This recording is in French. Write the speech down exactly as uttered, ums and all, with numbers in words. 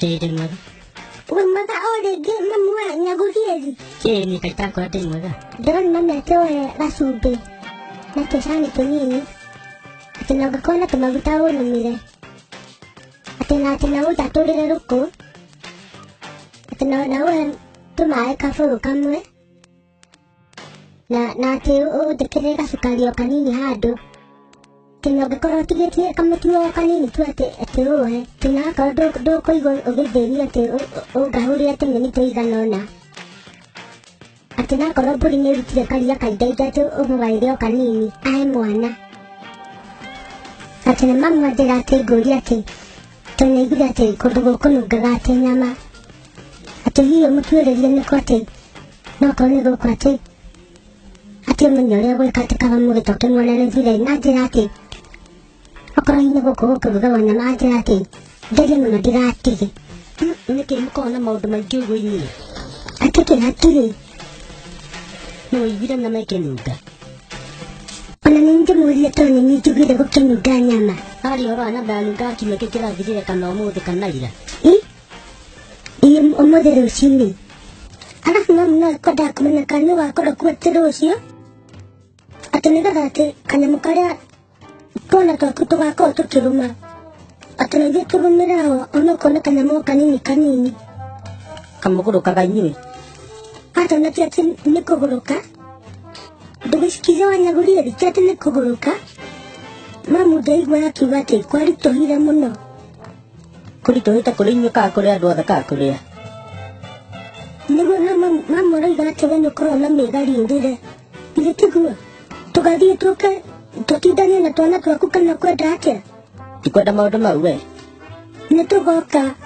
Terimada. والمضى أول جي من مو نجوزي تيري كتان كرتين مضى. درون مملة توه رسوبي. نتشاني تنيني. أتناوك كونا كما بتاول ميزة. أتنا أتناو تطول الركوب. أتناو ناوه تماعي كفرو كمه. نا ناتيو دكتور كسكاليو كنيني هادو. تناوك كورو تيجي تيجي كمتيو كنيني توه تيروه. تنا كردو كردو كوي غوغي ديري تيرو أو غهوري تنيني تيجانونا. أتنا كورو بوريني بتيجي كاليا كالديجا تو أو مغايريو كنيني. أهم وانا. Atena mama derate goriate, tone gudate kodogo kono gagate nyama. Atuhi omutu rele nikote, no kono gokwate. Atuhi mnyole goy katika mamu toke mwana rele na derate. Akoro ine goko kubuga wana ma derate, dele mama derate. Nike muko na maudu majugo ni. Atuhi hatuli, no ibira na mekenuga. Ananinde muri atone ni jugire gukinuga nyama ari oro anaba nuga kimekekira gidire kana omude kana ira i i omude rushini ara namna koda kumena kana wa koda kwetero sio atone gadate kana mukara kona to kutuba ko to turuma atone je turumira ono kona kana mo kanini kanini kamukuru kaganyiwe atone tiatin nikogoroka Dugusikiza wanaguri alichata na kugoroka Mamu daigwa na kiwate kwa litohira muno Kulitohita kulinyo kaa kulea duwada kaa kulea Nigo na mamu raiga na tewanyo koro na megari indira Ile tiguwa Tugadie tuka Totidanya na tuwana tuwakuka na kwa daakea Ikwada maudama uwe Natugoka